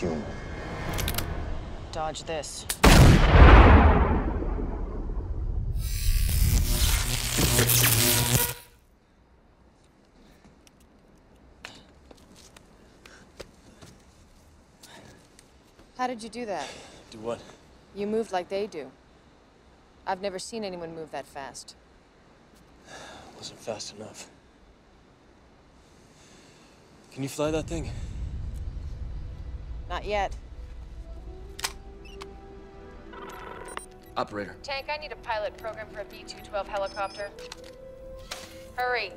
human. Dodge this. How did you do that? Do what? You moved like they do. I've never seen anyone move that fast. Wasn't fast enough. Can you fly that thing? Not yet. Operator. Tank, I need a pilot program for a B-212 helicopter. Hurry.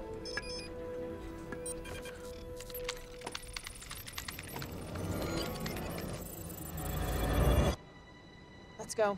Let's go.